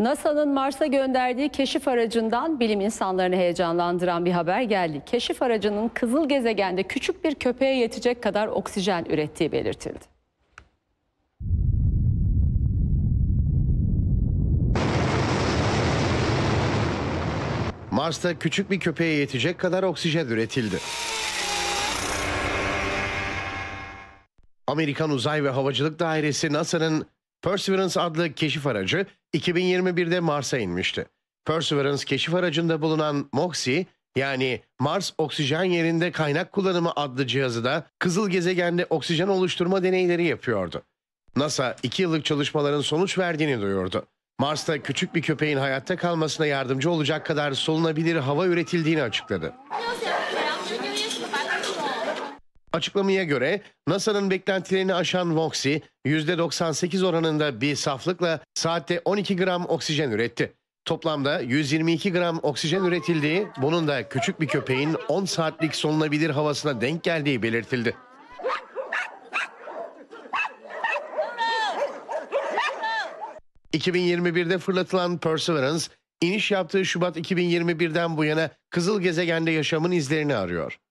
NASA'nın Mars'a gönderdiği keşif aracından bilim insanlarını heyecanlandıran bir haber geldi. Keşif aracının kızıl gezegende küçük bir köpeğe yetecek kadar oksijen ürettiği belirtildi. Mars'ta küçük bir köpeğe yetecek kadar oksijen üretildi. Amerikan Uzay ve Havacılık Dairesi NASA'nın Perseverance adlı keşif aracı 2021'de Mars'a inmişti. Perseverance keşif aracında bulunan MOXIE, yani Mars Oksijen Yerinde Kaynak Kullanımı adlı cihazı da kızıl gezegende oksijen oluşturma deneyleri yapıyordu. NASA 2 yıllık çalışmaların sonuç verdiğini duyurdu. Mars'ta küçük bir köpeğin hayatta kalmasına yardımcı olacak kadar solunabilir hava üretildiğini açıkladı. Açıklamaya göre NASA'nın beklentilerini aşan Voxi, %98 oranında bir saflıkla saatte 12 gram oksijen üretti. Toplamda 122 gram oksijen üretildiği, bunun da küçük bir köpeğin 10 saatlik solunabilir havasına denk geldiği belirtildi. ...2021'de fırlatılan Perseverance, iniş yaptığı Şubat 2021'den bu yana kızıl gezegende yaşamın izlerini arıyor.